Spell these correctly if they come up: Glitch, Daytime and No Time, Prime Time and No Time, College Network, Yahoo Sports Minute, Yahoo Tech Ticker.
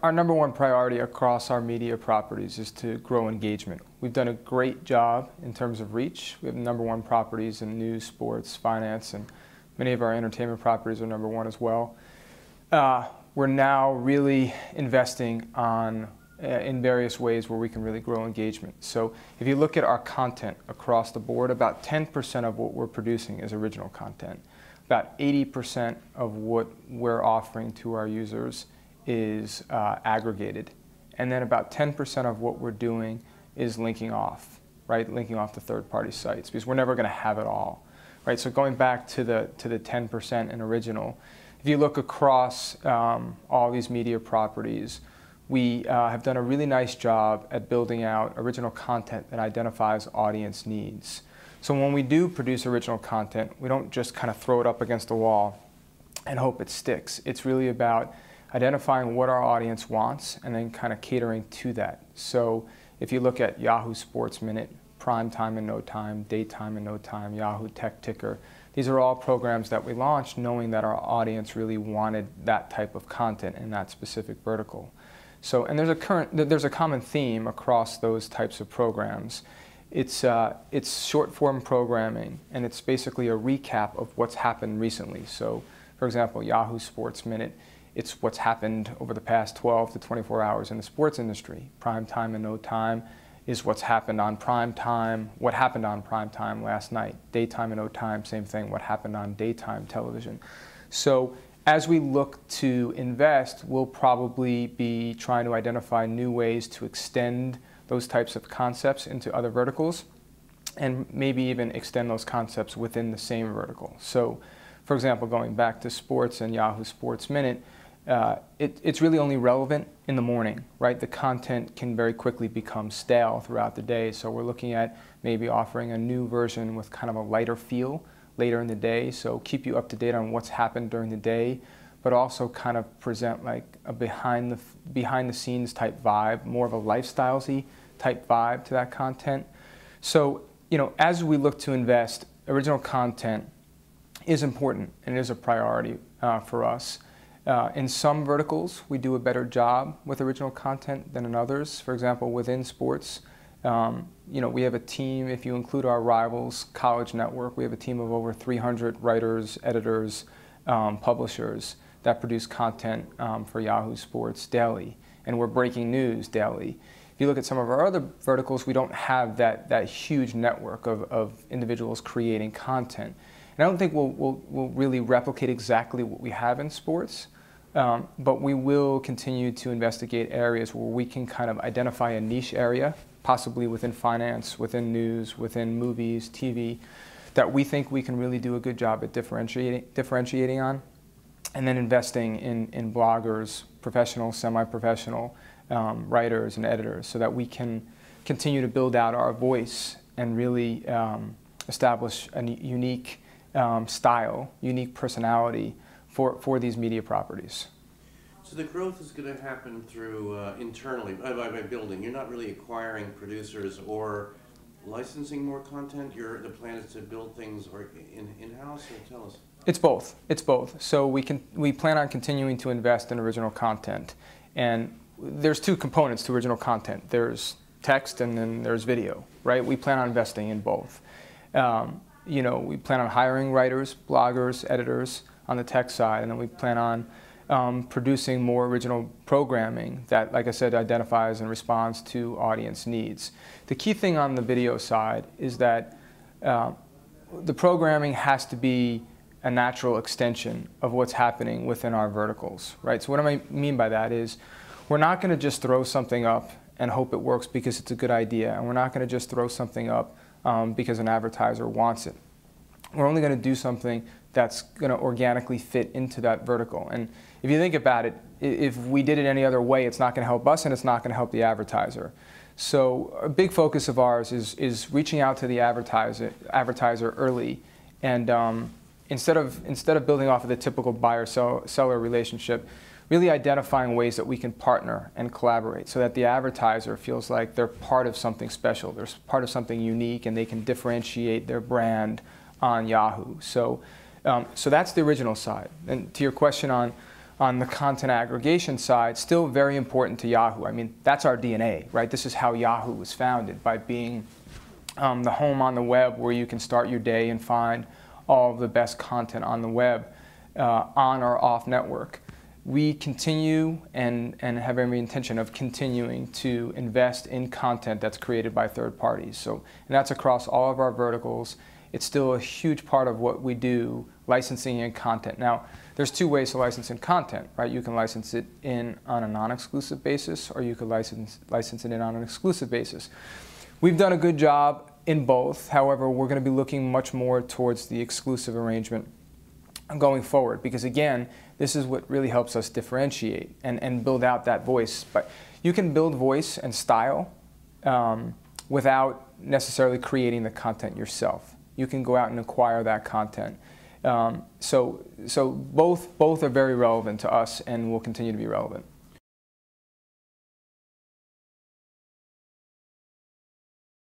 Our number one priority across our media properties is to grow engagement. We've done a great job in terms of reach. We have number one properties in news, sports, finance, and many of our entertainment properties are number one as well. We're now really investing in various ways where we can really grow engagement. So if you look at our content across the board, about 10% of what we're producing is original content. About 80% of what we're offering to our users is aggregated, and then about 10% of what we're doing is linking off, right? Linking off to third-party sites, because we're never going to have it all, right? So going back to the 10% in original, if you look across all these media properties, we have done a really nice job at building out original content that identifies audience needs. So when we do produce original content, we don't just kind of throw it up against the wall and hope it sticks. It's really about identifying what our audience wants and then kind of catering to that. So if you look at Yahoo Sports Minute, Prime Time and No Time, Daytime and No Time, Yahoo Tech Ticker, these are all programs that we launched knowing that our audience really wanted that type of content in that specific vertical. So, and there's a common theme across those types of programs. It's short-form programming, and it's basically a recap of what's happened recently. So, for example, Yahoo Sports Minute, it's what's happened over the past 12 to 24 hours in the sports industry. Prime Time and No Time is what's happened on prime time, what happened on prime time last night. Daytime and No Time, same thing, what happened on daytime television. So as we look to invest, we'll probably be trying to identify new ways to extend those types of concepts into other verticals, and maybe even extend those concepts within the same vertical. So, for example, going back to sports and Yahoo Sports Minute, it's really only relevant in the morning, right? The content can very quickly become stale throughout the day, so we're looking at maybe offering a new version with kind of a lighter feel later in the day, so keep you up to date on what's happened during the day, but also kind of present like a behind the scenes type vibe, more of a lifestyle-y type vibe to that content. So, you know, as we look to invest, original content is important and it is a priority for us. In some verticals, we do a better job with original content than in others. For example, within sports, you know, we have a team, if you include our rivals, College Network, we have a team of over 300 writers, editors, publishers that produce content for Yahoo Sports daily. And we're breaking news daily. If you look at some of our other verticals, we don't have that huge network of individuals creating content. And I don't think we'll really replicate exactly what we have in sports. But we will continue to investigate areas where we can kind of identify a niche area, possibly within finance, within news, within movies, TV, that we think we can really do a good job at differentiating on, and then investing in bloggers, professional, semi-professional writers and editors, so that we can continue to build out our voice and really establish a unique style, unique personality for these media properties. So the growth is going to happen through internally, by building. You're not really acquiring producers or licensing more content. The plan is to build things in-house, or tell us? It's both. It's both. So we plan on continuing to invest in original content. And there's two components to original content. There's text and then there's video, right? We plan on investing in both. You know, we plan on hiring writers, bloggers, editors on the tech side, and then we plan on producing more original programming that, like I said, identifies and responds to audience needs. The key thing on the video side is that the programming has to be a natural extension of what's happening within our verticals, right? So what I mean by that is we're not going to just throw something up and hope it works because it's a good idea, and we're not going to just throw something up because an advertiser wants it. We're only going to do something that's going to organically fit into that vertical. And if you think about it, if we did it any other way, it's not going to help us and it's not going to help the advertiser. So a big focus of ours is reaching out to the advertiser early, and instead of building off of the typical buyer-seller relationship, really identifying ways that we can partner and collaborate so that the advertiser feels like they're part of something special, they're part of something unique, and they can differentiate their brand on Yahoo. So that's the original side. And to your question on on the content aggregation side, still very important to Yahoo. I mean, that's our DNA, right? This is how Yahoo was founded, by being the home on the web where you can start your day and find all of the best content on the web, on or off network. We continue and have every intention of continuing to invest in content that's created by third parties. So, and that's across all of our verticals. It's still a huge part of what we do, licensing and content. Now, there's two ways to license in content, right? You can license it in on a non-exclusive basis, or you could license it in on an exclusive basis. We've done a good job in both. However, we're going to be looking much more towards the exclusive arrangement going forward, because again, this is what really helps us differentiate and build out that voice. But you can build voice and style without necessarily creating the content yourself. You can go out and acquire that content. So both are very relevant to us and will continue to be relevant.